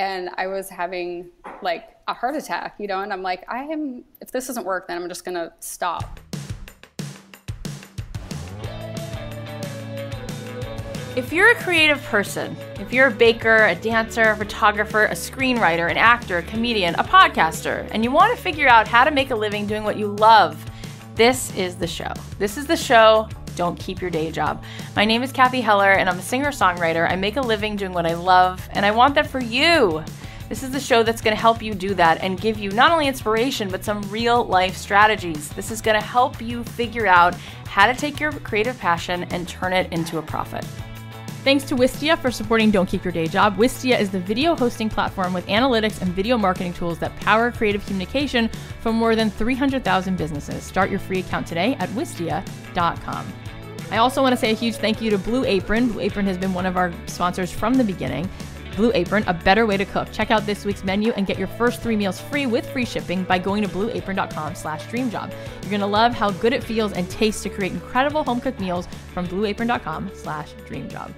And I was having like a heart attack, you know, and I'm like, if this doesn't work, then I'm just gonna stop. If you're a creative person, if you're a baker, a dancer, a photographer, a screenwriter, an actor, a comedian, a podcaster, and you want to figure out how to make a living doing what you love, this is the show. This is the show, Don't Keep Your Day Job. My name is Cathy Heller, and I'm a singer-songwriter. I make a living doing what I love, and I want that for you. This is the show that's going to help you do that and give you not only inspiration, but some real-life strategies. This is going to help you figure out how to take your creative passion and turn it into a profit. Thanks to Wistia for supporting Don't Keep Your Day Job. Wistia is the video hosting platform with analytics and video marketing tools that power creative communication for more than 300,000 businesses. Start your free account today at wistia.com. I also want to say a huge thank you to Blue Apron. Blue Apron has been one of our sponsors from the beginning. Blue Apron, a better way to cook. Check out this week's menu and get your first 3 meals free with free shipping by going to blueapron.com/dreamjob. You're going to love how good it feels and tastes to create incredible home-cooked meals from blueapron.com/dreamjob.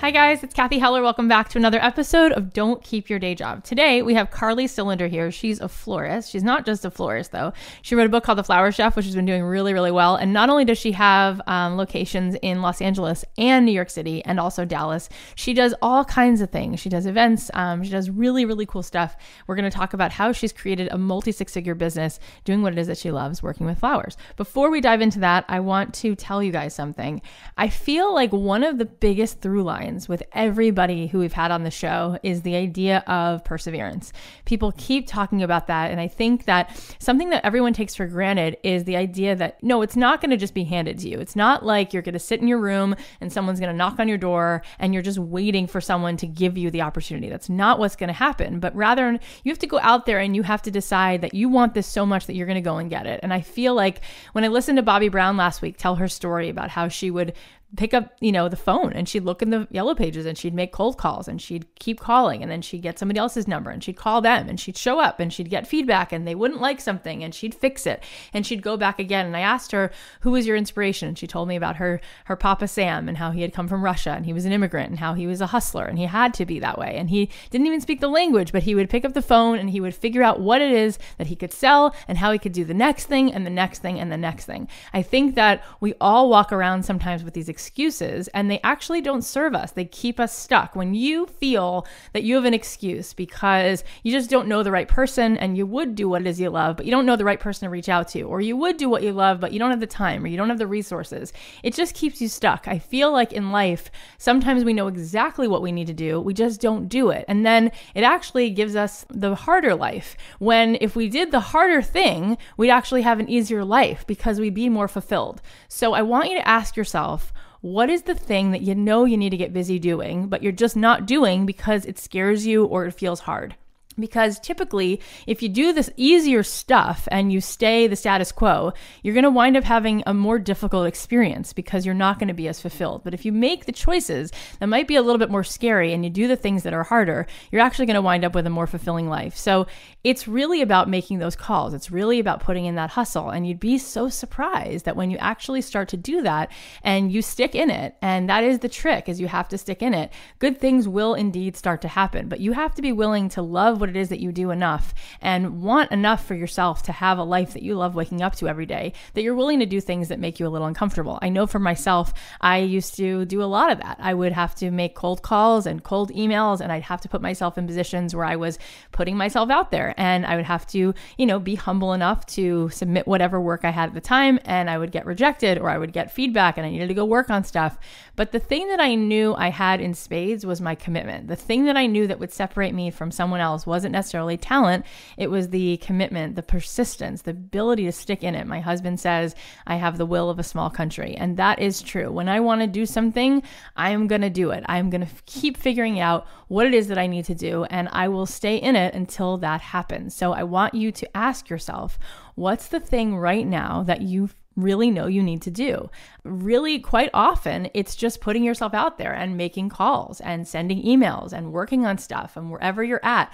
Hi guys, it's Cathy Heller. Welcome back to another episode of Don't Keep Your Day Job. Today we have Carly Cylinder here. She's a florist. She's not just a florist though. She wrote a book called The Flower Chef, which has been doing really, really well. And not only does she have locations in Los Angeles and New York City and also Dallas, she does all kinds of things. She does events. She does really, really cool stuff. We're going to talk about how she's created a multi-six-figure business doing what it is that she loves, working with flowers. Before we dive into that, I want to tell you guys something. I feel like one of the biggest through lines with everybody who we've had on the show is the idea of perseverance. People keep talking about that, and I think that something that everyone takes for granted is the idea that, no, it's not going to just be handed to you. It's not like you're going to sit in your room and someone's going to knock on your door and you're just waiting for someone to give you the opportunity. That's not what's going to happen, but rather you have to go out there and you have to decide that you want this so much that you're going to go and get it. And I feel like when I listened to Bobby Brown last week tell her story about how she would pick up, you know, the phone and she'd look in the yellow pages and she'd make cold calls and she'd keep calling and then she'd get somebody else's number and she'd call them and she'd show up and she'd get feedback and they wouldn't like something and she'd fix it and she'd go back again. And I asked her, who was your inspiration? And she told me about her Papa Sam and how he had come from Russia and he was an immigrant and how he was a hustler and he had to be that way. And he didn't even speak the language, but he would pick up the phone and he would figure out what it is that he could sell and how he could do the next thing and the next thing and the next thing. I think that we all walk around sometimes with these excuses and they actually don't serve us. They keep us stuck. When you feel that you have an excuse because you just don't know the right person and you would do what it is you love, but you don't know the right person to reach out to, or you would do what you love, but you don't have the time or you don't have the resources, it just keeps you stuck. I feel like in life, sometimes we know exactly what we need to do. We just don't do it. And then it actually gives us the harder life, when if we did the harder thing, we'd actually have an easier life because we'd be more fulfilled. So I want you to ask yourself, what is the thing that you know you need to get busy doing, but you're just not doing because it scares you or it feels hard? Because typically, if you do this easier stuff and you stay the status quo, you're going to wind up having a more difficult experience because you're not going to be as fulfilled. But if you make the choices that might be a little bit more scary and you do the things that are harder, you're actually going to wind up with a more fulfilling life. So it's really about making those calls. It's really about putting in that hustle. And you'd be so surprised that when you actually start to do that and you stick in it, and that is the trick, is you have to stick in it, good things will indeed start to happen. But you have to be willing to love what it is that you do enough and want enough for yourself to have a life that you love waking up to every day, that you're willing to do things that make you a little uncomfortable. I know for myself, I used to do a lot of that. I would have to make cold calls and cold emails, and I'd have to put myself in positions where I was putting myself out there, and I would have to, you know, be humble enough to submit whatever work I had at the time, and I would get rejected or I would get feedback and I needed to go work on stuff. But the thing that I knew I had in spades was my commitment. The thing that I knew that would separate me from someone else wasn't necessarily talent. It was the commitment, the persistence, the ability to stick in it. My husband says, I have the will of a small country. And that is true. When I want to do something, I am going to do it. I'm going to keep figuring out what it is that I need to do, and I will stay in it until that happens. So I want you to ask yourself, what's the thing right now that you really know you need to do. Really, quite often, it's just putting yourself out there and making calls and sending emails and working on stuff and wherever you're at,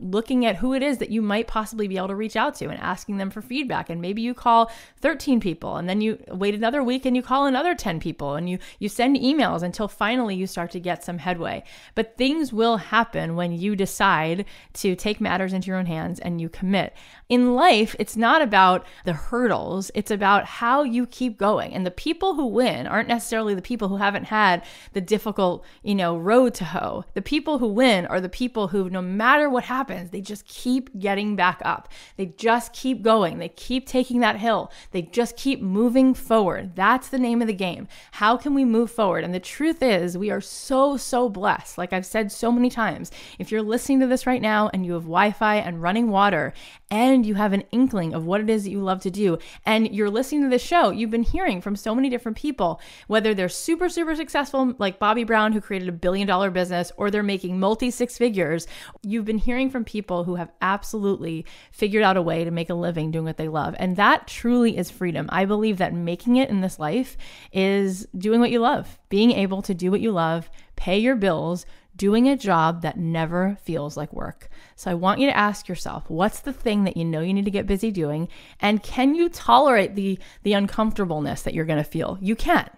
looking at who it is that you might possibly be able to reach out to and asking them for feedback. And maybe you call 13 people and then you wait another week and you call another 10 people and you send emails until finally you start to get some headway. But things will happen when you decide to take matters into your own hands and you commit. In life, it's not about the hurdles. It's about how you keep going. And the people who win aren't necessarily the people who haven't had the difficult, road to hoe. The people who win are the people who, no matter what happens, they just keep getting back up. They just keep going. They keep taking that hill. They just keep moving forward. That's the name of the game. How can we move forward? And the truth is, we are so, so blessed. Like I've said so many times, if you're listening to this right now and you have Wi-Fi and running water and you have an inkling of what it is that you love to do and you're listening to this show, you've been hearing from so many different people, whether they're super, super successful, like Bobby Brown, who created $1 billion business, or they're making multi-six figures. You've been hearing from people who have absolutely figured out a way to make a living doing what they love. And that truly is freedom. I believe that making it in this life is doing what you love, being able to do what you love, pay your bills, doing a job that never feels like work. So I want you to ask yourself, what's the thing that you know you need to get busy doing? And can you tolerate the uncomfortableness that you're going to feel? You can.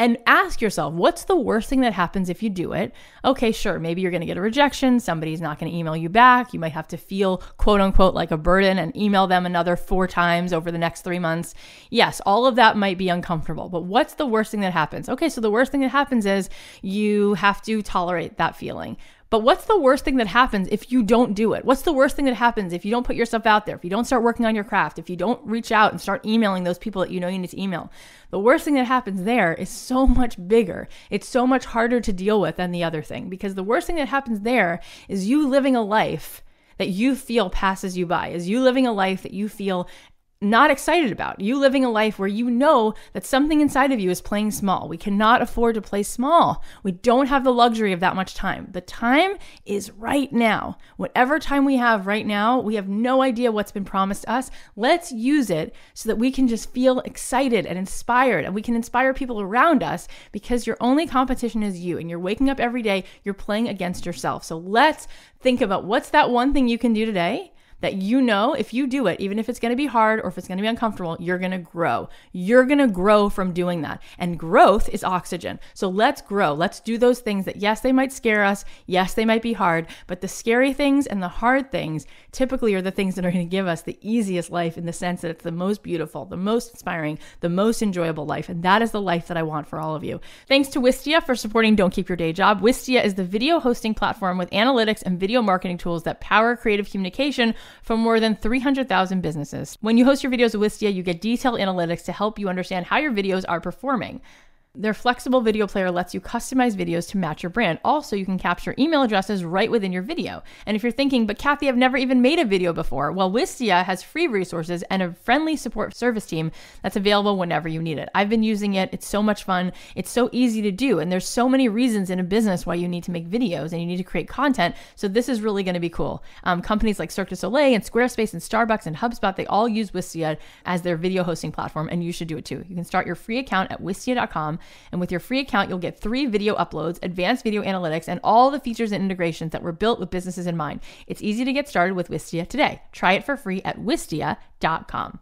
And ask yourself, what's the worst thing that happens if you do it? Okay, sure, maybe you're going to get a rejection. Somebody's not going to email you back. You might have to feel, quote unquote, like a burden and email them another 4 times over the next 3 months. Yes, all of that might be uncomfortable, but what's the worst thing that happens? Okay, so the worst thing that happens is you have to tolerate that feeling. But what's the worst thing that happens if you don't do it? What's the worst thing that happens if you don't put yourself out there, if you don't start working on your craft, if you don't reach out and start emailing those people that you know you need to email? The worst thing that happens there is so much bigger. It's so much harder to deal with than the other thing, because the worst thing that happens there is you living a life that you feel passes you by, is you living a life that you feel not excited about, you living a life where you know that something inside of you is playing small. We cannot afford to play small. We don't have the luxury of that much time. The time is right now. Whatever time we have right now, we have no idea what's been promised us. Let's use it so that we can just feel excited and inspired, and we can inspire people around us, because your only competition is you, and you're waking up every day, you're playing against yourself. So let's think about, what's that one thing you can do today that you know if you do it, even if it's going to be hard or if it's going to be uncomfortable, you're going to grow. You're going to grow from doing that. And growth is oxygen. So let's grow. Let's do those things that, yes, they might scare us. Yes, they might be hard. But the scary things and the hard things typically are the things that are going to give us the easiest life, in the sense that it's the most beautiful, the most inspiring, the most enjoyable life. And that is the life that I want for all of you. Thanks to Wistia for supporting Don't Keep Your Day Job. Wistia is the video hosting platform with analytics and video marketing tools that power creative communication for more than 300,000 businesses. When you host your videos with Wistia, you get detailed analytics to help you understand how your videos are performing. Their flexible video player lets you customize videos to match your brand. Also, you can capture email addresses right within your video. And if you're thinking, but Cathy, I've never even made a video before, well, Wistia has free resources and a friendly support service team that's available whenever you need it. I've been using it. It's so much fun. It's so easy to do. And there's so many reasons in a business why you need to make videos and you need to create content. So this is really going to be cool. Companies like Cirque du Soleil and Squarespace and Starbucks and HubSpot, they all use Wistia as their video hosting platform, and you should do it too. You can start your free account at Wistia.com. And with your free account, you'll get 3 video uploads, advanced video analytics, and all the features and integrations that were built with businesses in mind. It's easy to get started with Wistia today. Try it for free at Wistia.com.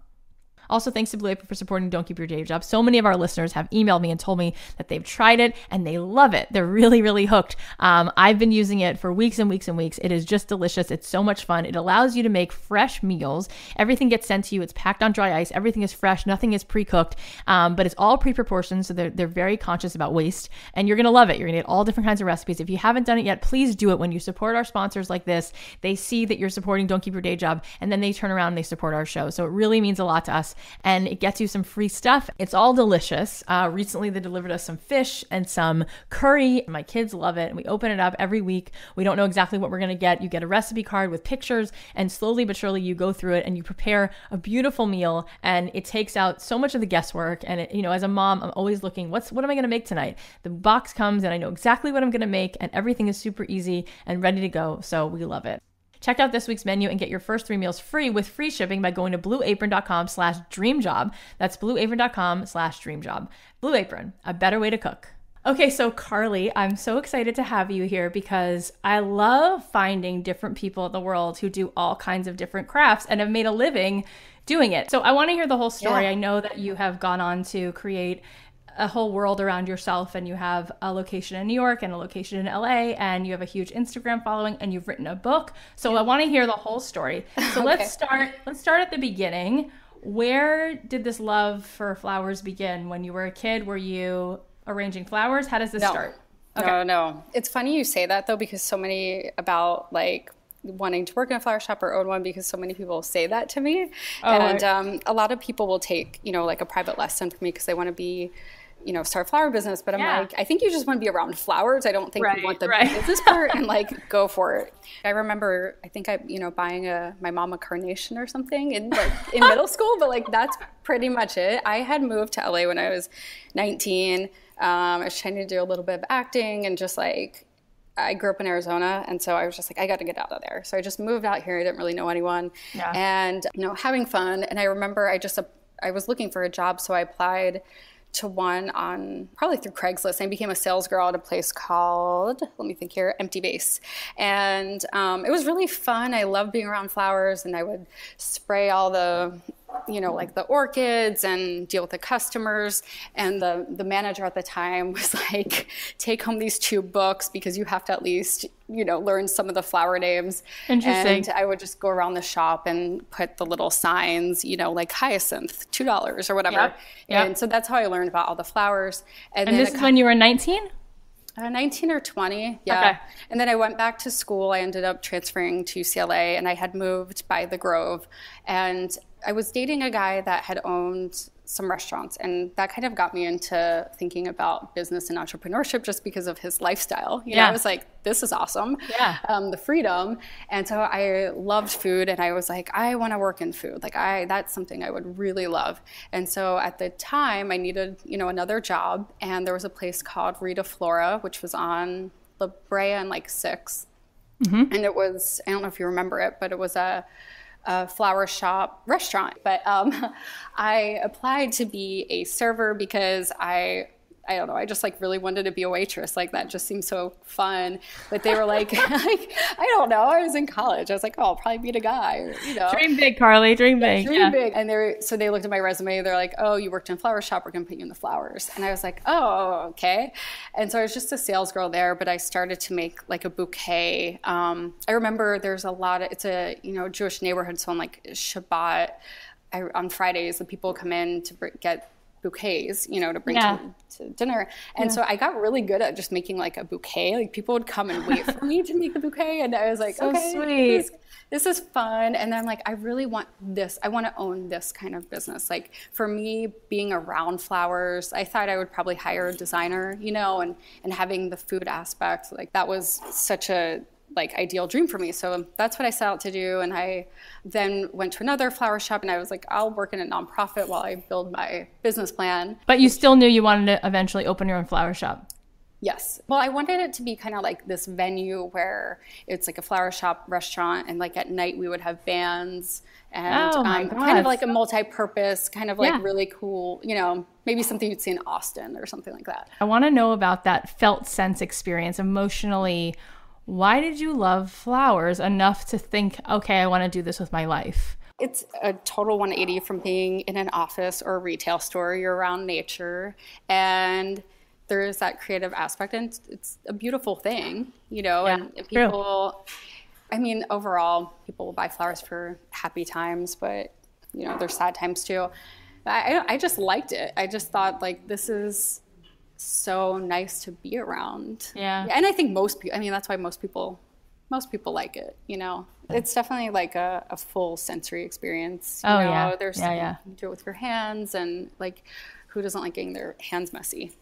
Also, thanks to Blue Apron for supporting Don't Keep Your Day Job. So many of our listeners have emailed me and told me that they've tried it and they love it. They're really, really hooked. I've been using it for weeks and weeks and weeks. It is just delicious. It's so much fun. It allows you to make fresh meals. Everything gets sent to you. It's packed on dry ice. Everything is fresh. Nothing is pre-cooked, but it's all pre-proportioned. So they're very conscious about waste, and you're going to love it. You're going to get all different kinds of recipes. If you haven't done it yet, please do it. When you support our sponsors like this, they see that you're supporting Don't Keep Your Day Job, and then they turn around and they support our show. So it really means a lot to us. And it gets you some free stuff. It's all delicious. Recently, they delivered us some fish and some curry. My kids love it. And we open it up every week. We don't know exactly what we're going to get. You get a recipe card with pictures, and slowly but surely you go through it and you prepare a beautiful meal, and it takes out so much of the guesswork. And it, as a mom, I'm always looking, what am I going to make tonight? The box comes and I know exactly what I'm going to make, and everything is super easy and ready to go. So we love it. Check out this week's menu and get your first three meals free with free shipping by going to blueapron.com/dreamjob. That's blueapron.com/dreamjob. Blue Apron, a better way to cook. Okay, so Carly, I'm so excited to have you here because I love finding different people in the world who do all kinds of different crafts and have made a living doing it. So I want to hear the whole story. Yeah. I know that you have gone on to create a whole world around yourself, and you have a location in New York and a location in LA, and you have a huge Instagram following, and you've written a book. So yeah. I want to hear the whole story. So okay. Let's start at the beginning. Where did this love for flowers begin? When you were a kid, were you arranging flowers? How does this start? Okay. No. It's funny you say that though, because so many about like wanting to work in a flower shop or own one, because so many people say that to me. Oh, and a lot of people will take, you know, like a private lesson from me because they want to be, you know, start flower business. But I'm like, I think you just want to be around flowers. I don't think you want the business part, and like, go for it. I remember, I think I, you know, buying my mom a carnation or something in like in middle school, but like, that's pretty much it. I had moved to LA when I was 19. I was trying to do a little bit of acting, and just like, I grew up in Arizona, and so I was just like, I got to get out of there. So I just moved out here. I didn't really know anyone, and you know, having fun. And I remember I was looking for a job, so I applied to one on probably through Craigslist. I became a sales girl at a place called, let me think here, Empty Base, and it was really fun. I loved being around flowers, and I would spray all the, you know, like the orchids and deal with the customers. And the manager at the time was like, take home these two books because you have to at least, you know, learn some of the flower names. Interesting. And I would just go around the shop and put the little signs, you know, like hyacinth, $2 or whatever. Yep. Yep. And so that's how I learned about all the flowers. And this is when you were 19? 19 or 20, yeah. Okay. And then I went back to school. I ended up transferring to UCLA, and I had moved by the Grove. And I was dating a guy that had owned some restaurants, and that kind of got me into thinking about business and entrepreneurship just because of his lifestyle. You know, I was like, this is awesome, the freedom. And so I loved food, and I was like, I want to work in food. Like, that's something I would really love. And so at the time, I needed, you know, another job, and there was a place called Rita Flora, which was on La Brea and like 6th. Mm-hmm. And it was, I don't know if you remember it, but it was a flower shop restaurant. But I applied to be a server because I don't know, I just like really wanted to be a waitress. Like, that just seemed so fun. But they were like, I don't know, I was in college. I was like, oh, I'll probably meet a guy, or, you know. Dream big, Carly, dream big. Yeah, dream big. And so they looked at my resume. They're like, oh, you worked in a flower shop, we're gonna put you in the flowers. And I was like, oh, okay. And so I was just a sales girl there, but I started to make like a bouquet. I remember there's a lot of, it's a, you know, Jewish neighborhood, so on like Shabbat, on Fridays, the people come in to get bouquets, you know, to bring to dinner. And so I got really good at just making like a bouquet. Like, people would come and wait for me to make the bouquet. And I was like, so okay, sweet. This is fun. And then I'm like, I really want this. I want to own this kind of business. Like, for me, being around flowers, I thought I would probably hire a designer, you know, and having the food aspect, like that was such a like ideal dream for me. So that's what I set out to do. And I then went to another flower shop, and I was like, I'll work in a nonprofit while I build my business plan. But you still knew you wanted to eventually open your own flower shop. Yes. Well, I wanted it to be kind of like this venue where it's like a flower shop restaurant, and like at night we would have bands, and kind of like a multi-purpose, kind of like really cool, you know, maybe something you'd see in Austin or something like that. I want to know about that felt sense experience emotionally. Why did you love flowers enough to think, okay, I want to do this with my life? It's a total 180 from being in an office or a retail store. You're around nature, and there is that creative aspect, and it's a beautiful thing, you know, and people, I mean, overall, people will buy flowers for happy times, but, you know, there's sad times too. I just liked it. I just thought, like, this is so nice to be around. Yeah. And I think most people, I mean, that's why most people like it, you know. It's definitely like a full sensory experience. You know, there's you do it with your hands, and like, who doesn't like getting their hands messy?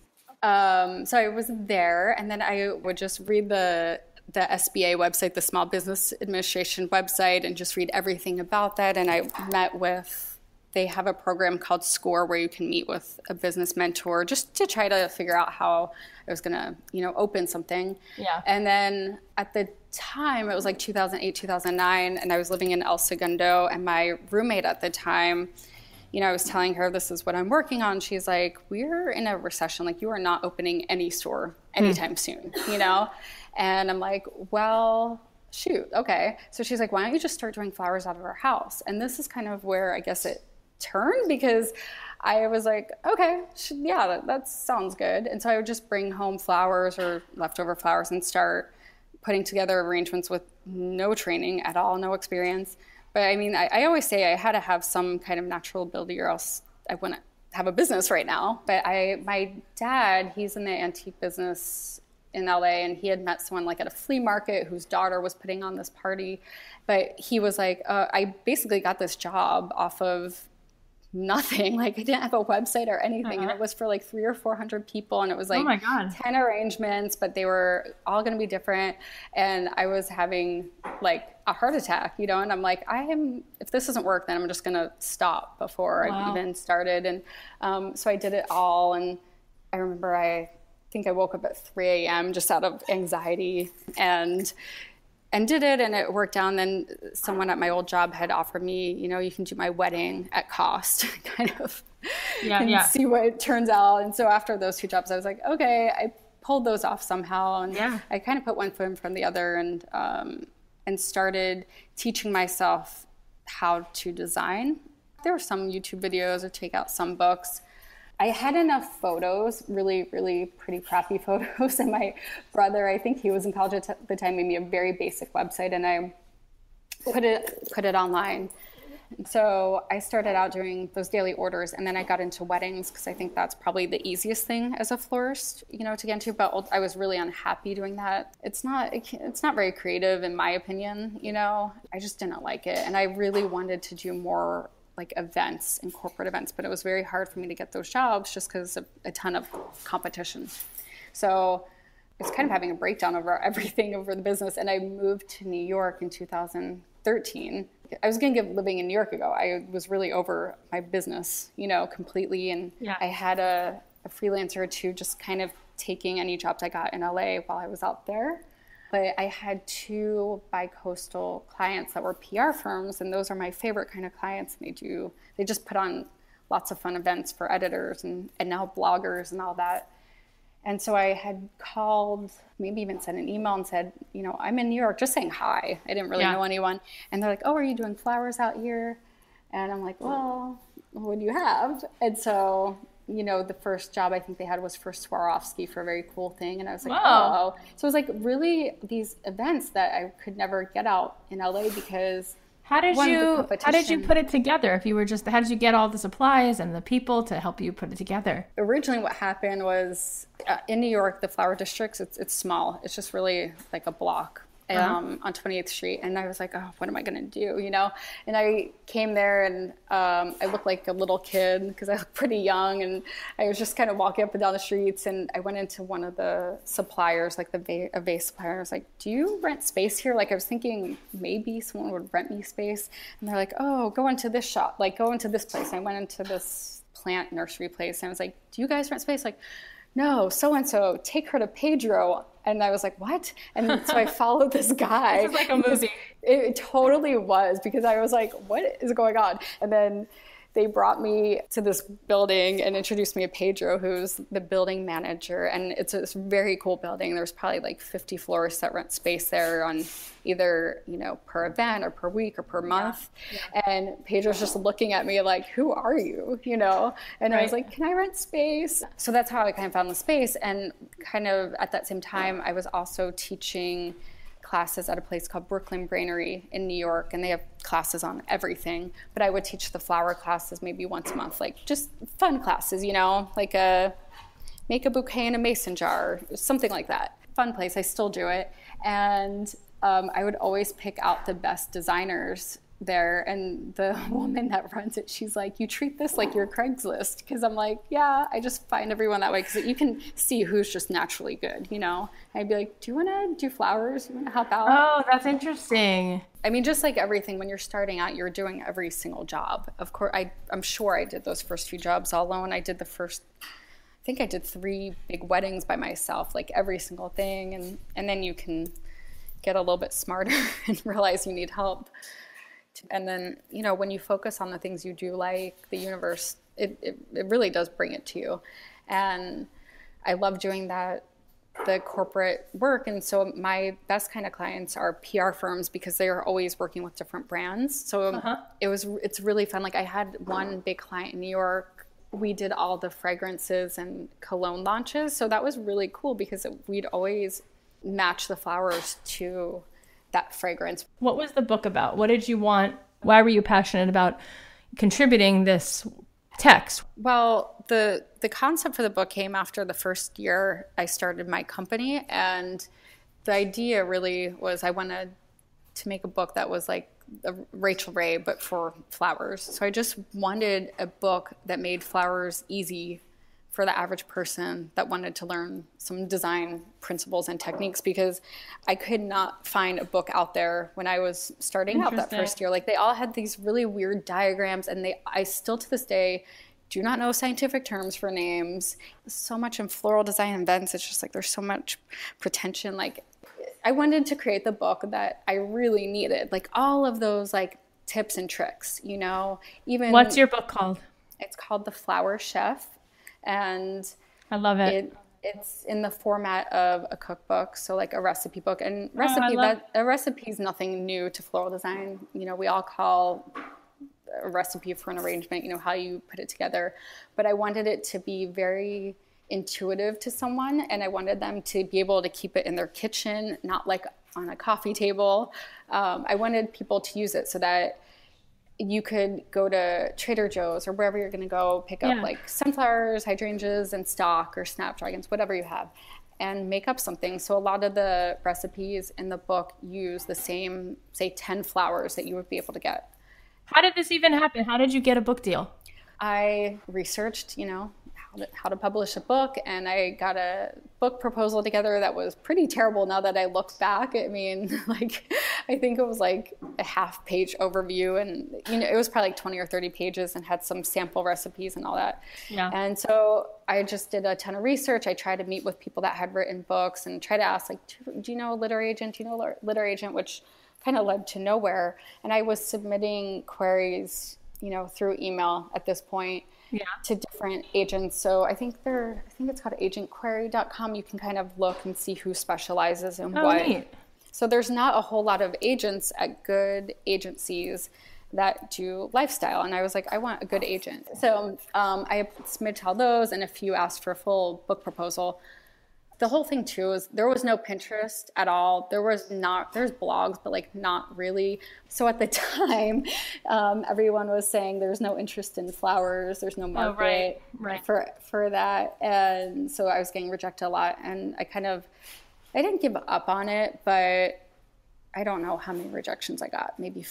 So I was there, and then I would just read the SBA website, the Small Business Administration website, and just read everything about that. And I met with, they have a program called SCORE where you can meet with a business mentor just to try to figure out how I was going to, you know, open something. Yeah. And then at the time, it was like 2008, 2009, and I was living in El Segundo, and my roommate at the time, you know, I was telling her, this is what I'm working on. She's like, we're in a recession. Like, you are not opening any store anytime soon, you know? And I'm like, well, shoot, okay. So she's like, why don't you just start doing flowers out of our house? And this is kind of where I guess it turned, because I was like, okay, yeah, that sounds good. And so I would just bring home flowers or leftover flowers and start putting together arrangements with no training at all, no experience. But I mean, I always say I had to have some kind of natural ability or else I wouldn't have a business right now. But my dad, he's in the antique business in LA, and he had met someone like at a flea market whose daughter was putting on this party. But he was like, I basically got this job off of nothing. Like, I didn't have a website or anything. And it was for like 300 or 400 people. And it was like, oh my God, 10 arrangements, but they were all going to be different. And I was having like a heart attack, you know? And I'm like, if this doesn't work, then I'm just going to stop before I even started. And so I did it all. And I remember, I think I woke up at 3 a.m. just out of anxiety and did it, and it worked out. And then someone at my old job had offered me, you know, you can do my wedding at cost, kind of, see what it turns out. And so after those two jobs, I was like, okay, I pulled those off somehow. And I kind of put one foot in front of the other and started teaching myself how to design. There were some YouTube videos, or take out some books. I had enough photos, really, really pretty crappy photos. And my brother, I think he was in college at the time, made me a very basic website, and I put it online. And so I started out doing those daily orders, and then I got into weddings because I think that's probably the easiest thing as a florist, you know, to get into. But I was really unhappy doing that. It's not very creative, in my opinion, you know. I just didn't like it, and I really wanted to do more like events and corporate events, but it was very hard for me to get those jobs just because of a ton of competition. So it's kind of having a breakdown over everything, over the business. And I moved to New York in 2013. I was going to give living in New York a go. I was really over my business, you know, completely. And I had a freelancer or two just kind of taking any jobs I got in LA while I was out there. But I had two bi-coastal clients that were PR firms, and those are my favorite kind of clients. And they just put on lots of fun events for editors and now bloggers and all that. And so I had called, maybe even sent an email and said, you know, I'm in New York, just saying hi. I didn't really know anyone. And they're like, oh, are you doing flowers out here? And I'm like, well, what do you have? And so, you know, the first job I think they had was for Swarovski, for a very cool thing. And I was like, wow. Oh. So it was like really these events that I could never get out in LA because how did you put it together? If you were just, how did you get all the supplies and the people to help you put it together? Originally what happened was in New York, the flower districts, it's small. It's just really like a block on 28th Street. And I was like, oh, what am I going to do? You know? And I came there and I looked like a little kid because I looked pretty young, and I was just kind of walking up and down the streets, and I went into one of the suppliers, like a vase supplier. And I was like, do you rent space here? Like, I was thinking maybe someone would rent me space. And they're like, oh, go into this shop, like go into this place. And I went into this plant nursery place, and I was like, do you guys rent space? Like, no, so-and-so, take her to Pedro. And I was like, what? And so I followed this guy. This is like a movie. It totally was, because I was like, what is going on? And then they brought me to this building and introduced me to Pedro, who's the building manager. And it's a very cool building. There's probably like 50 florists that rent space there on either, you know, per event or per week or per month. Yeah. And Pedro's just looking at me like, who are you? You know? And I was like, can I rent space? So that's how I kind of found the space. And kind of at that same time, I was also teaching classes at a place called Brooklyn Brainery in New York, and they have classes on everything. But I would teach the flower classes maybe once a month, like just fun classes, you know, like make a bouquet in a mason jar, something like that. Fun place, I still do it. And I would always pick out the best designers there, and the woman that runs it, she's like, you treat this like your Craigslist, because I'm like, yeah, I just find everyone that way, because you can see who's just naturally good, you know. And I'd be like, do you want to do flowers? You want to help out? Oh, that's interesting. I mean, just like everything, when you're starting out, you're doing every single job. Of course, I'm sure I did those first few jobs all alone. I think I did 3 big weddings by myself, like every single thing, and then you can get a little bit smarter and realize you need help. And then, you know, when you focus on the things you do like, the universe, it really does bring it to you. And I love doing that, the corporate work. And so my best kind of clients are PR firms because they are always working with different brands. So it's really fun. Like I had one big client in New York. We did all the fragrances and cologne launches. So that was really cool because we'd always match the flowers to that fragrance. What was the book about? What did you want? Why were you passionate about contributing this text? Well, the concept for the book came after the first year I started my company, and the idea really was I wanted to make a book that was like a Rachel Ray but for flowers. So I just wanted a book that made flowers easy for the average person that wanted to learn some design principles and techniques, because I could not find a book out there when I was starting out that first year. Like they all had these really weird diagrams, and I still to this day do not know scientific terms for names. So much in floral design events, it's just like there's so much pretension. Like I wanted to create the book that I really needed, like all of those like tips and tricks, you know. Even what's your book called? It's called The Flower Chef. And I love it. It's in the format of a cookbook, so like a recipe book. And a recipe is nothing new to floral design. You know, we all call a recipe for an arrangement, you know, how you put it together. But I wanted it to be very intuitive to someone, and I wanted them to be able to keep it in their kitchen, not like on a coffee table. I wanted people to use it so that you could go to Trader Joe's or wherever you're going to go pick up like sunflowers, hydrangeas, and stock or snapdragons, whatever you have, and make up something. So a lot of the recipes in the book use the same, say, 10 flowers that you would be able to get. How did this even happen? How did you get a book deal? I researched, you know, how to publish a book, and I got a book proposal together that was pretty terrible now that I look back. I mean, like, I think it was like a half-page overview, and, you know, it was probably like 20 or 30 pages and had some sample recipes and all that. Yeah. And so I just did a ton of research. I tried to meet with people that had written books and try to ask, like, do you know a literary agent? Do you know a literary agent? Which kind of led to nowhere. And I was submitting queries, you know, through email at this point. Yeah. To different agents. So I think it's called agentquery.com. You can kind of look and see who specializes in what. Neat. So there's not a whole lot of agents at good agencies that do lifestyle. And I was like, I want a good agent. So I submitted all those, and a few asked for a full book proposal. The whole thing too is there was no Pinterest at all. There's blogs, but like not really. So at the time, everyone was saying there's no interest in flowers. There's no market for that. And so I was getting rejected a lot, and I didn't give up on it, but I don't know how many rejections I got, maybe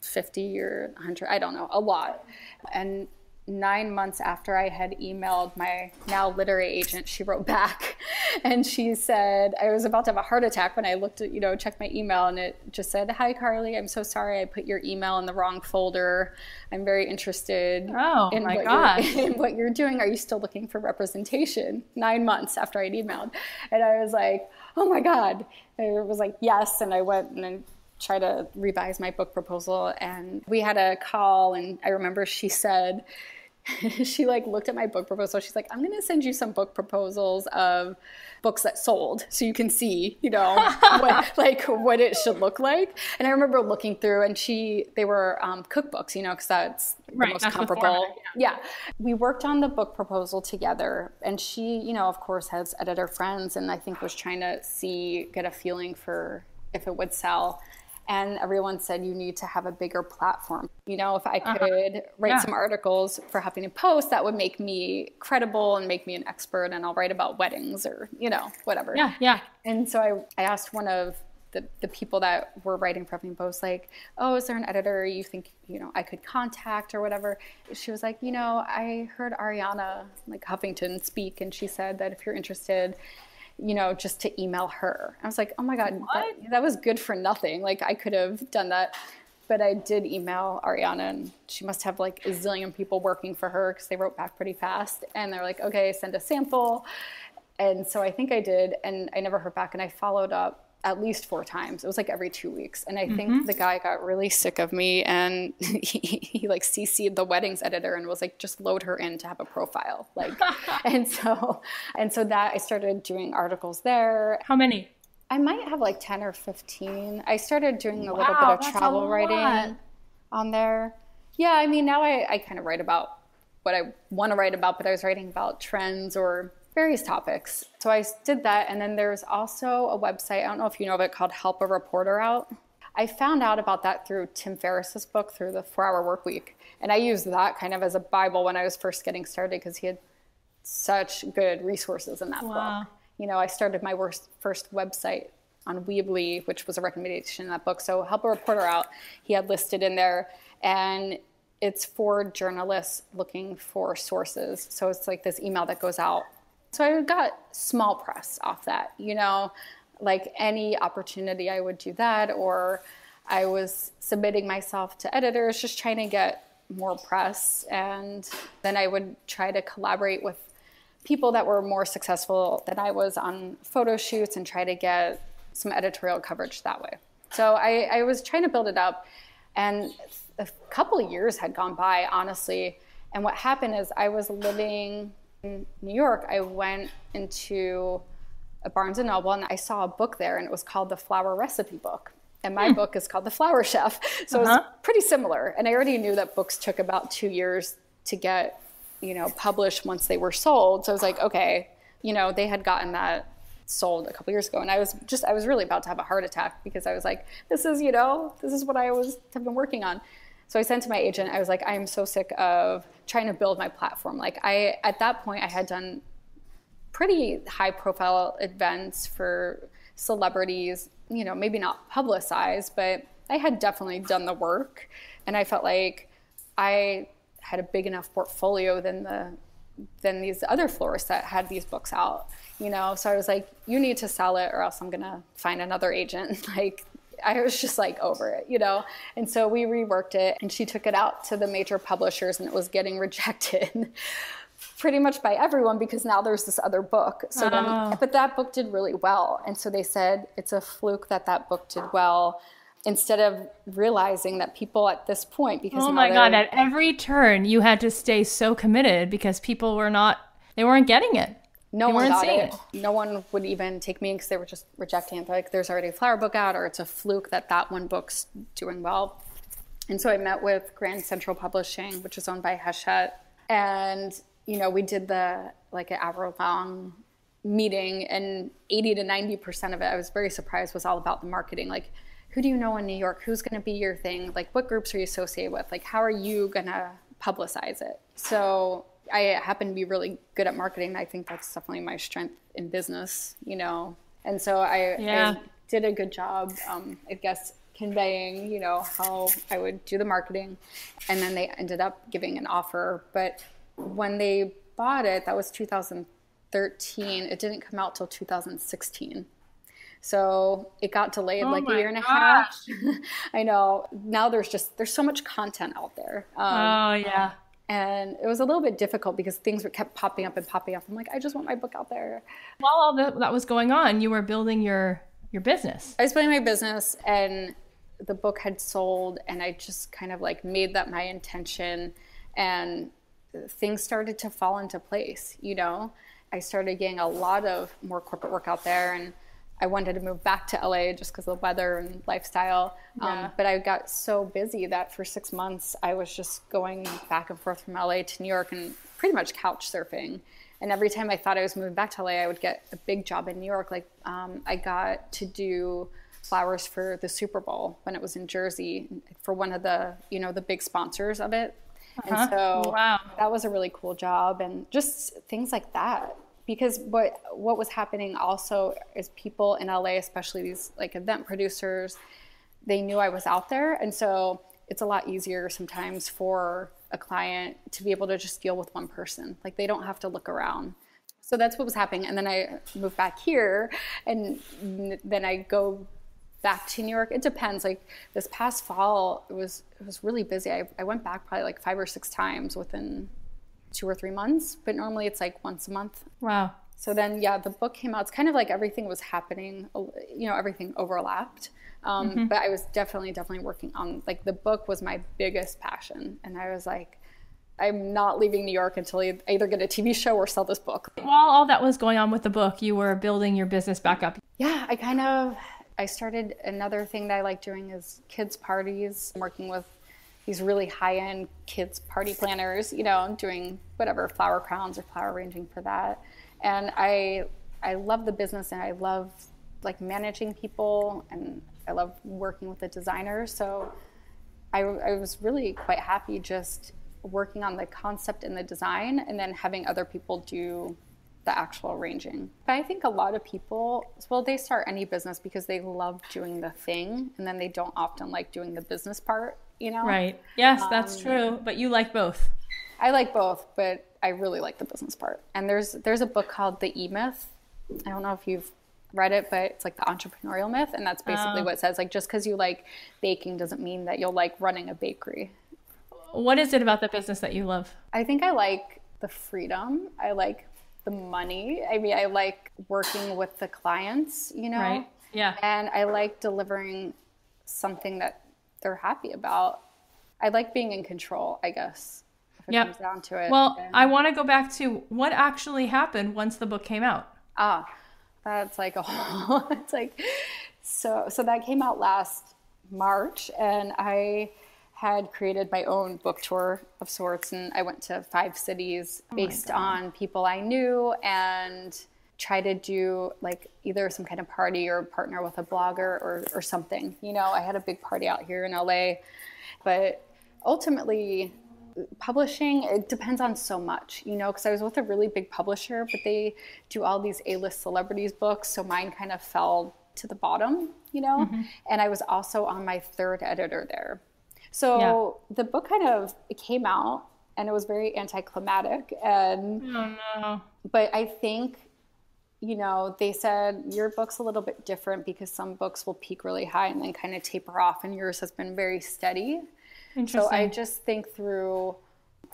50 or 100. I don't know, a lot. And 9 months after I had emailed my now literary agent, she wrote back, and she said, I was about to have a heart attack when I looked at, you know, checked my email, and it just said, "Hi, Carly, I'm so sorry I put your email in the wrong folder. I'm very interested in what you're doing. Are you still looking for representation?" 9 months after I'd emailed. And I was like, oh my God. And it was like, yes. And I went and then try to revise my book proposal. And we had a call, and I remember she said, she like looked at my book proposal. She's like, "I'm going to send you some book proposals of books that sold so you can see, you know, what it should look like." And I remember looking through, and they were cookbooks, you know, because that's the most comparable. We worked on the book proposal together, and she, you know, of course has editor friends, and I think was trying to get a feeling for if it would sell. And everyone said, you need to have a bigger platform. You know, if I could write some articles for Huffington Post, that would make me credible and make me an expert, and I'll write about weddings or, you know, whatever. Yeah, yeah. And so I asked one of the people that were writing for Huffington Post, like, "Oh, is there an editor you think, you know, I could contact or whatever?" She was like, "You know, I heard Ariana, like Huffington, speak, and she said that if you're interested, you know, just to email her." I was like, oh my God, that was good for nothing. Like I could have done that, but I did email Ariana, and she must have like a zillion people working for her, because they wrote back pretty fast, and they're like, "Okay, send a sample." And so I think I did, and I never heard back, and I followed up. at least 4 times. It was like every 2 weeks. And I think the guy got really sick of me, and he like CC'd the weddings editor and was like, just load her in to have a profile. Like, and so that I started doing articles there. How many? I might have like 10 or 15. I started doing a little bit of travel writing on there. Yeah. I mean, now I kind of write about what I want to write about, but I was writing about trends or various topics. So I did that. And then there's also a website, I don't know if you know of it, called Help a Reporter Out. I found out about that through Tim Ferriss's book, through The 4 Hour Work Week. And I used that kind of as a Bible when I was first getting started, because he had such good resources in that book. You know, I started my first website on Weebly, which was a recommendation in that book. So Help a Reporter Out, he had listed in there. And it's for journalists looking for sources. So it's like this email that goes out. So I got small press off that, you know, like any opportunity I would do that, or I was submitting myself to editors, just trying to get more press. And then I would try to collaborate with people that were more successful than I was on photo shoots and try to get some editorial coverage that way. So I was trying to build it up, and a couple of years had gone by, honestly. And what happened is I was living in New York. I went into a Barnes & Noble and I saw a book there, and it was called The Flower Recipe Book. And my book is called The Flower Chef. So it's pretty similar. And I already knew that books took about 2 years to get, you know, published once they were sold. So I was like, okay, you know, they had gotten that sold a couple years ago. And I was really about to have a heart attack, because I was like, this is what I always have been working on. So I sent to my agent, I was like, I am so sick of trying to build my platform. Like at that point I had done pretty high profile events for celebrities, you know, maybe not publicized, but I had definitely done the work. And I felt like I had a big enough portfolio than these other florists that had these books out, you know? So I was like, you need to sell it, or else I'm gonna find another agent. Like I was just like over it, you know? And so we reworked it, and she took it out to the major publishers, and it was getting rejected pretty much by everyone, because now there's this other book. So then, but that book did really well. And so they said, it's a fluke that that book did well, instead of realizing that people at this point, because oh my God, at every turn you had to stay so committed, because people were not, they weren't getting it. No one got it. No one would even take me in, because they were just rejecting it. Like, there's already a flower book out, or it's a fluke that that one book's doing well. And so I met with Grand Central Publishing, which is owned by Hachette. And, you know, we did an hour-long meeting, and 80 to 90% of it, I was very surprised, was all about the marketing. Like, who do you know in New York? Who's going to be your thing? Like, what groups are you associated with? Like, how are you going to publicize it? So I happen to be really good at marketing. I think that's definitely my strength in business, you know? And so I did a good job, I guess, conveying, you know, how I would do the marketing. And then they ended up giving an offer. But when they bought it, that was 2013. It didn't come out till 2016. So it got delayed like a year and a half. I know. Now there's so much content out there. And it was a little bit difficult, because things kept popping up and popping up. I'm like, I just want my book out there. While all that was going on, you were building your business. I was building my business, and the book had sold, and I just kind of like made that my intention, and things started to fall into place. You know, I started getting a lot of more corporate work out there, and I wanted to move back to LA just because of the weather and lifestyle. But I got so busy that for 6 months, I was just going back and forth from LA to New York and pretty much couch surfing. And every time I thought I was moving back to LA, I would get a big job in New York. Like I got to do flowers for the Super Bowl when it was in Jersey for one of the, you know, the big sponsors of it. And so that was a really cool job, and just things like that. Because what was happening also is people in LA, especially these like event producers, they knew I was out there. And so it's a lot easier sometimes for a client to be able to just deal with one person. Like they don't have to look around. So that's what was happening. And then I moved back here, and then I go back to New York. It depends. Like this past fall, it was really busy. I went back probably like 5 or 6 times within 2 or 3 months, but normally it's like once a month. Wow. So then, yeah, the book came out. It's kind of like everything was happening, you know, everything overlapped. But I was definitely working on, like, the book was my biggest passion. And I was like, I'm not leaving New York until I either get a TV show or sell this book. While all that was going on with the book, you were building your business back up. Yeah, I started another thing that I like doing is kids parties. I'm working with these really high-end kids party planners, you know, doing whatever, flower crowns or flower arranging for that. And I love the business, and I love, like, managing people, and I love working with the designers. So I was really quite happy just working on the concept and the design, and then having other people do the actual arranging. But I think a lot of people, well, they start any business because they love doing the thing, and then they don't often like doing the business part, you know? Right. Yes, that's true. But you like both. I like both, but I really like the business part. And there's a book called The E-Myth. I don't know if you've read it, but it's like the entrepreneurial myth. And that's basically what it says, like, just because you like baking doesn't mean that you'll like running a bakery. What is it about the business that you love? I think I like the freedom. I like the money. I mean, I like working with the clients, you know? Right. Yeah. And I like delivering something that they're happy about. I like being in control, I guess. Yeah. Down to it. Well, and I want to go back to what actually happened once the book came out. That's like a whole, it's like, so that came out last March, and I had created my own book tour of sorts, and I went to 5 cities based on people I knew, and try to do, like, either some kind of party or partner with a blogger or something. You know, I had a big party out here in LA, but ultimately publishing, it depends on so much, you know, because I was with a really big publisher, but they do all these A-list celebrities books, so mine kind of fell to the bottom, you know, and I was also on my 3rd editor there. So the book kind of, it came out, and it was very anticlimactic, and but I think, you know, they said your book's a little bit different because some books will peak really high and then kind of taper off, and yours has been very steady. So I just think through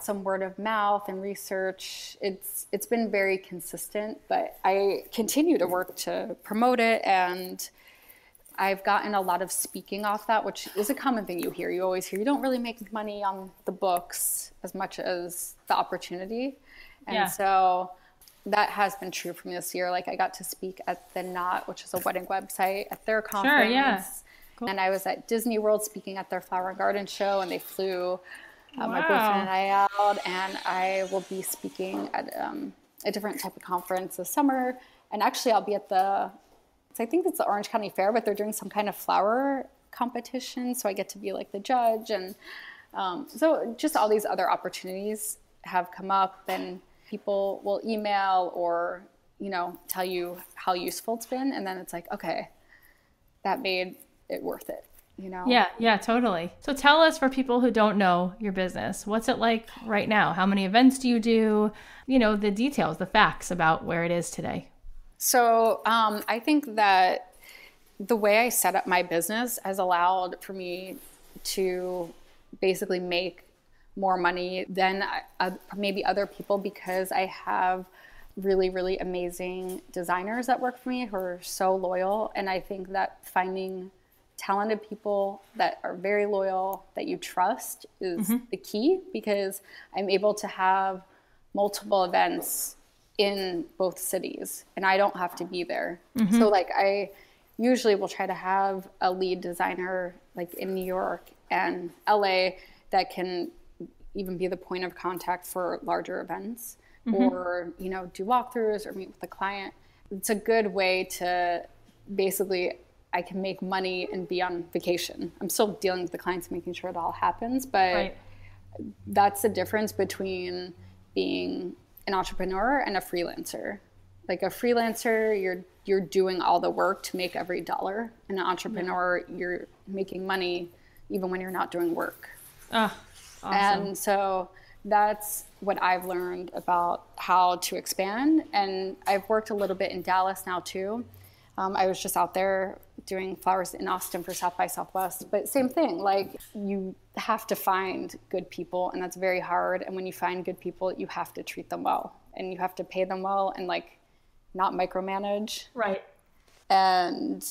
some word of mouth and research, it's been very consistent, but I continue to work to promote it, and I've gotten a lot of speaking off that, which is a common thing you hear. You always hear you don't really make money on the books as much as the opportunity. And so that has been true for me this year. Like, I got to speak at The Knot, which is a wedding website, at their conference. Cool. And I was at Disney World speaking at their Flower and Garden show, and they flew my boyfriend and I out, and I will be speaking at a different type of conference this summer. And actually I'll be at I think it's the Orange County Fair, but they're doing some kind of flower competition. So I get to be, like, the judge. And so just all these other opportunities have come up, and people will email or, you know, tell you how useful it's been. And then it's like, okay, that made it worth it, you know? Yeah, totally. So tell us, for people who don't know your business, what's it like right now? How many events do you do? You know, the details, the facts about where it is today. So I think that the way I set up my business has allowed for me to basically make more money than maybe other people, because I have really, really amazing designers that work for me who are so loyal. And I think that finding talented people that are very loyal, that you trust, is the key, because I'm able to have multiple events in both cities, and I don't have to be there. So, like, I usually will try to have a lead designer, like, in New York and LA that can even be the point of contact for larger events, or, you know, do walkthroughs or meet with the client. It's a good way to basically, I can make money and be on vacation. I'm still dealing with the clients, making sure it all happens, but that's the difference between being an entrepreneur and a freelancer. Like, a freelancer, you're doing all the work to make every dollar. And an entrepreneur, you're making money even when you're not doing work. And so that's what I've learned about how to expand. And I've worked a little bit in Dallas now too. I was just out there doing flowers in Austin for South by Southwest, but same thing. Like, you have to find good people, and that's very hard. And when you find good people, you have to treat them well, and you have to pay them well, and, like, not micromanage. Right. And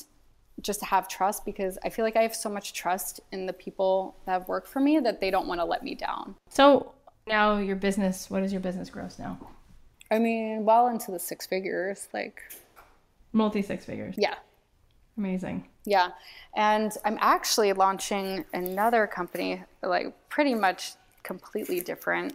just have trust, because I feel like I have so much trust in the people that have worked for me that they don't want to let me down. So now your business, what is your business gross now? I mean, well into the six figures, like. Multi-six figures. Yeah. Amazing. Yeah. And I'm actually launching another company, like pretty much completely different.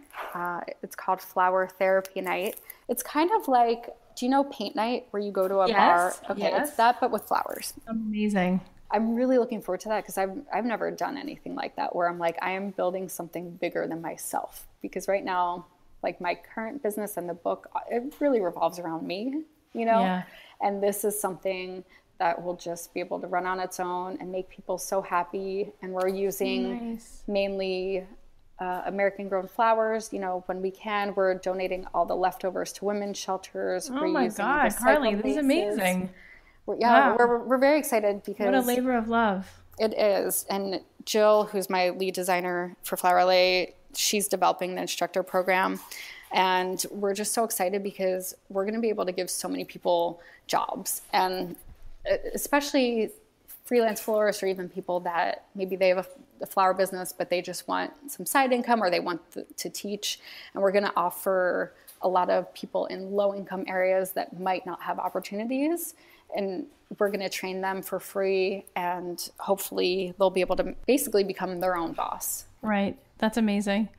It's called Flower Therapy Night. It's kind of like, do you know paint night where you go to a bar? Okay, yes. It's that, but with flowers. Amazing. I'm really looking forward to that because I've never done anything like that where I'm like, I am building something bigger than myself, because right now, like my current business and the book, it really revolves around me, you know? Yeah. And this is something that will just be able to run on its own and make people so happy. And we're using mainly American-grown flowers. You know, when we can, we're donating all the leftovers to women's shelters. Oh my God, Carly, this is amazing. We're very excited because... What a labor of love. It is. And Jill, who's my lead designer for Flower LA, she's developing the instructor program. And we're just so excited because we're going to be able to give so many people jobs. And especially freelance florists, or even people that maybe they have a flower business, but they just want some side income, or they want to teach. And we're going to offer a lot of people in low-income areas that might not have opportunities. And we're going to train them for free, and hopefully they'll be able to basically become their own boss. Right. That's amazing.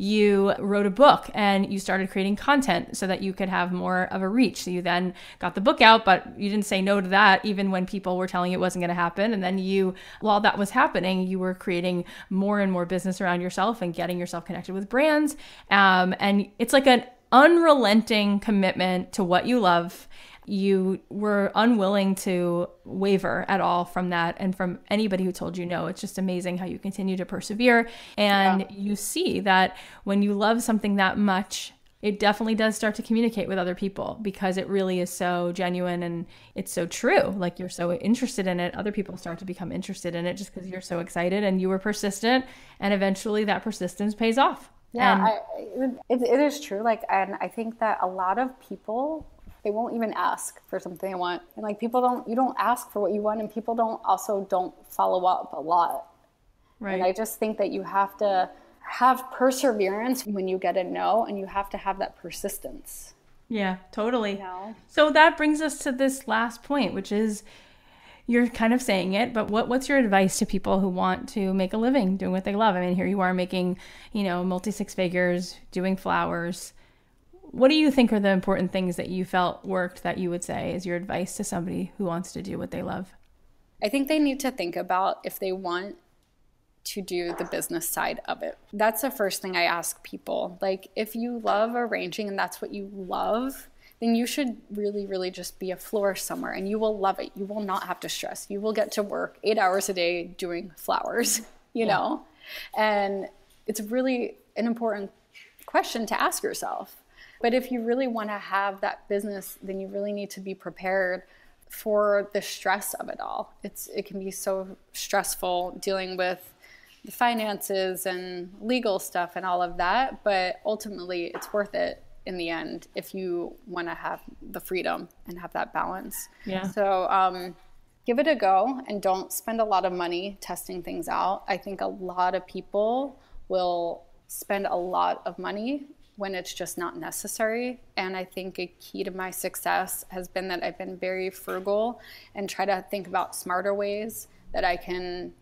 You wrote a book and you started creating content so that you could have more of a reach. So you then got the book out, but you didn't say no to that even when people were telling you it wasn't going to happen. And then you, while that was happening, you were creating more and more business around yourself and getting yourself connected with brands. And it's like an unrelenting commitment to what you love. You were unwilling to waver at all from that and from anybody who told you no. It's just amazing how you continue to persevere. And you see that when you love something that much, it definitely does start to communicate with other people, because it really is so genuine and it's so true. Like, you're so interested in it. Other people start to become interested in it just because you're so excited and you were persistent, and eventually that persistence pays off. Yeah, it is true. Like, and I think that a lot of people, they won't even ask for something they want. And like, you don't ask for what you want, and people don't follow up a lot. Right. And I just think that you have to have perseverance when you get a no, and you have to have that persistence. Yeah, totally. You know? So that brings us to this last point, which is, you're kind of saying it, but what's your advice to people who want to make a living doing what they love? I mean, here you are making, you know, multi six figures, doing flowers. What do you think are the important things that you felt worked that you would say is your advice to somebody who wants to do what they love? I think they need to think about if they want to do the business side of it. That's the first thing I ask people. Like, if you love arranging and that's what you love, then you should really, really just be a florist somewhere, and you will love it. You will not have to stress. You will get to work 8 hours a day doing flowers, you know? And it's really an important question to ask yourself. But if you really want to have that business, then you really need to be prepared for the stress of it all. It can be so stressful dealing with the finances and legal stuff and all of that, but ultimately it's worth it in the end if you want to have the freedom and have that balance. Yeah. So give it a go, and don't spend a lot of money testing things out. I think a lot of people will spend a lot of money when it's just not necessary. And I think a key to my success has been that I've been very frugal and try to think about smarter ways that I can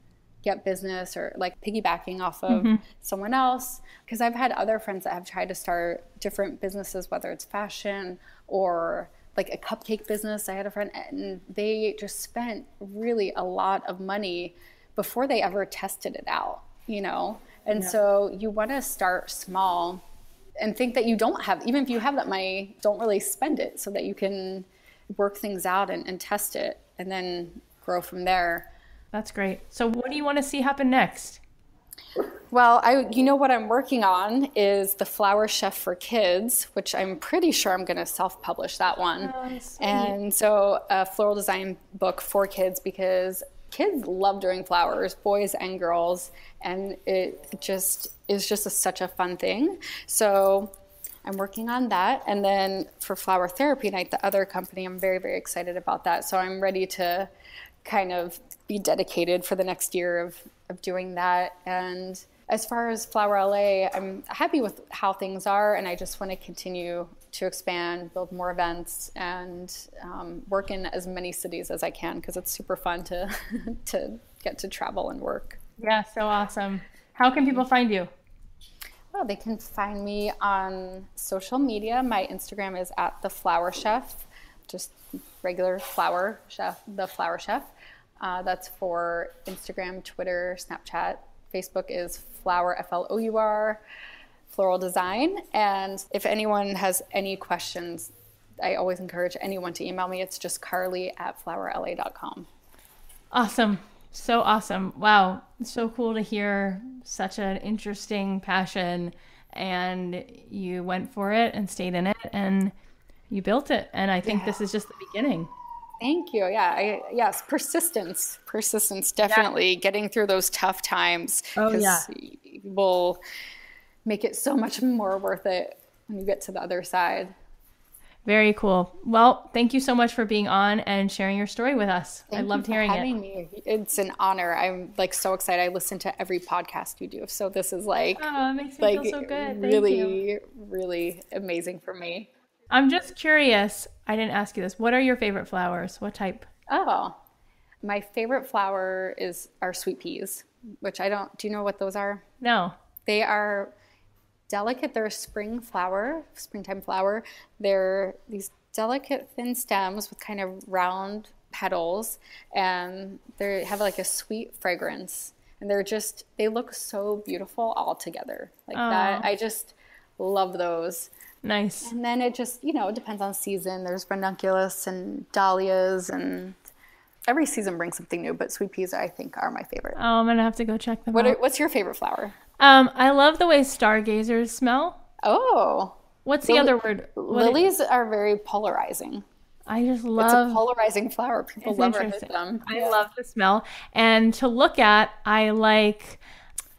get business, or like piggybacking off of someone else. Because I've had other friends that have tried to start different businesses, whether it's fashion or like a cupcake business. I had a friend, and they just spent really a lot of money before they ever tested it out, you know? And so you wanna start small, and think that you don't have, even if you have that money, don't really spend it, so that you can work things out and test it and then grow from there. That's great. So what do you want to see happen next? Well, you know what I'm working on is The Flower Chef for Kids, which I'm pretty sure I'm going to self-publish that one. Oh, and so a floral design book for kids, because kids love doing flowers, boys and girls, and it just is such a fun thing. So I'm working on that. And then for Flower Therapy Night, the other company, I'm very, very excited about that. So I'm ready to kind of be dedicated for the next year of doing that. And as far as Flower LA, I'm happy with how things are, and I just want to continue to expand, build more events, and work in as many cities as I can, because it's super fun to to get to travel and work. Yeah, so awesome. How can people find you? Oh, they can find me on social media. My Instagram is @theflowerchef, just regular flower chef, the flower chef. That's for Instagram, Twitter, Snapchat. Facebook is Flower, F-L-O-U-R, Floral Design. And if anyone has any questions, I always encourage anyone to email me. It's just carly@flowerla.com. Awesome. So awesome. Wow. It's so cool to hear such an interesting passion, and you went for it and stayed in it and you built it. And I think this is just the beginning. Thank you. Yeah. Yes. Persistence. Persistence. Definitely getting through those tough times. Oh, yeah. Will make it so much more worth it when you get to the other side. Very cool. Well, thank you so much for being on and sharing your story with us. I loved hearing it. It's an honor. I'm like so excited. I listen to every podcast you do. So this is like, oh, it makes me feel so good. Really, really amazing for me. I'm just curious. I didn't ask you this. What are your favorite flowers? What type? Oh, my favorite flower are sweet peas, which I don't, do you know what those are? No. They are delicate. They're a springtime flower. They're these delicate thin stems with kind of round petals, and they have like a sweet fragrance, and they're just, they look so beautiful all together like that. I just love those. Nice. And then it just, you know, it depends on season. There's ranunculus and dahlias, and every season brings something new, but sweet peas, I think, are my favorite. Oh, I'm going to have to go check them out. What's your favorite flower? I love the way stargazers smell. Oh. What's the other word? Lilies are very polarizing. I just love... It's a polarizing flower. People love or hate them. I love the smell. And to look at, I like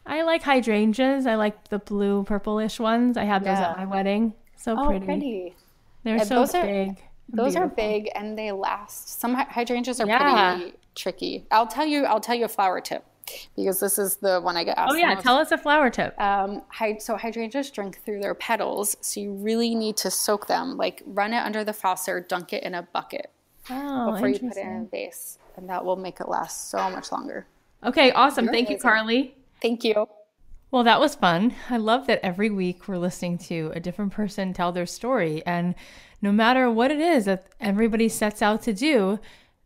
hydrangeas. I like the blue purplish ones. I had those at my wedding. So pretty. Oh, pretty. Those are big. Those are big, and they last. Some hydrangeas are pretty tricky. I'll tell you a flower tip, because this is the one I get asked. Oh yeah, tell us a flower tip. So hydrangeas drink through their petals, so you really need to soak them. Like run it under the faucet, dunk it in a bucket before you put it in a vase, and that will make it last so much longer. Okay, awesome. Thank you, Carly. Thank you. Well, that was fun. I love that every week we're listening to a different person tell their story. And no matter what it is that everybody sets out to do,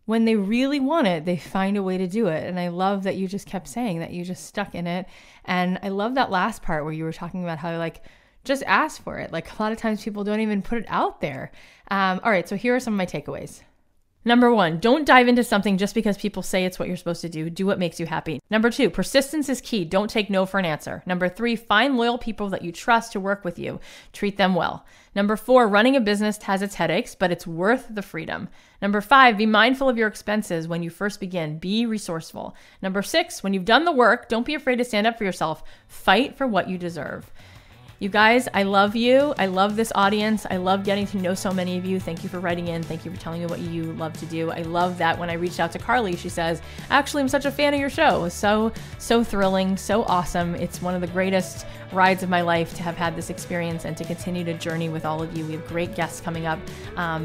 when they really want it, they find a way to do it. And I love that you just kept saying that you just stuck in it. And I love that last part where you were talking about how, like, just ask for it. Like, a lot of times people don't even put it out there. All right, so here are some of my takeaways. Number one, don't dive into something just because people say it's what you're supposed to do. Do what makes you happy. Number two, persistence is key. Don't take no for an answer. Number three, find loyal people that you trust to work with you. Treat them well. Number four, running a business has its headaches, but it's worth the freedom. Number five, be mindful of your expenses when you first begin. Be resourceful. Number six, when you've done the work, don't be afraid to stand up for yourself. Fight for what you deserve. You guys, I love you. I love this audience. I love getting to know so many of you. Thank you for writing in. Thank you for telling me what you love to do. I love that when I reached out to Carly, she says, actually, I'm such a fan of your show. It was so, so thrilling, so awesome. It's one of the greatest rides of my life to have had this experience and to continue to journey with all of you. We have great guests coming up.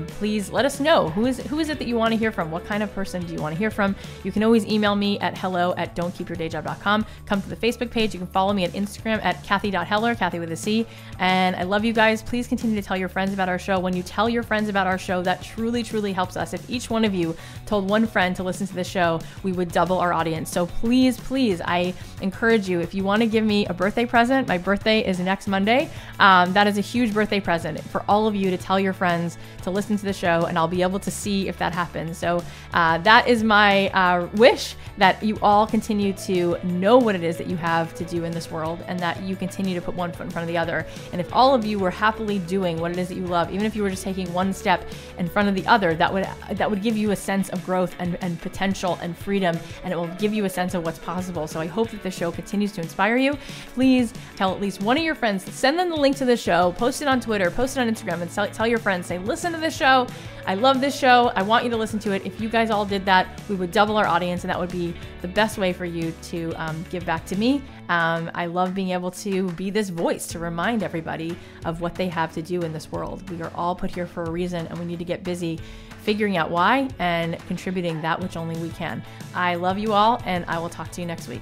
Please let us know who is it that you want to hear from? What kind of person do you want to hear from? You can always email me at hello@don'tkeepyourdayjob.com. Come to the Facebook page. You can follow me at Instagram at Cathy.Heller, Cathy with a C. And I love you guys. Please continue to tell your friends about our show. When you tell your friends about our show, that truly, truly helps us. If each one of you told one friend to listen to the show, we would double our audience. So please, please, I encourage you, if you want to give me a birthday present, my birthday is next Monday. That is a huge birthday present for all of you, to tell your friends to listen to the show, and I'll be able to see if that happens. So that is my wish, that you all continue to know what it is that you have to do in this world, and that you continue to put one foot in front of the the other. And if all of you were happily doing what it is that you love, even if you were just taking one step in front of the other, that would give you a sense of growth and potential and freedom, and it will give you a sense of what's possible. So I hope that the show continues to inspire you. Please tell at least one of your friends, send them the link to the show, post it on Twitter, post it on Instagram, and tell your friends, say, listen to this show. I love this show. I want you to listen to it. If you guys all did that, we would double our audience, and that would be the best way for you to give back to me. I love being able to be this voice to remind everybody of what they have to do in this world. We are all put here for a reason, and we need to get busy figuring out why and contributing that which only we can. I love you all, and I will talk to you next week.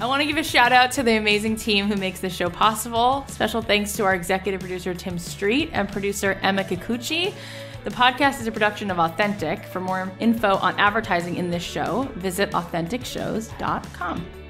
I want to give a shout out to the amazing team who makes this show possible. Special thanks to our executive producer, Tim Street, and producer, Emma Kikuchi. The podcast is a production of Authentic. For more info on advertising in this show, visit AuthenticShows.com.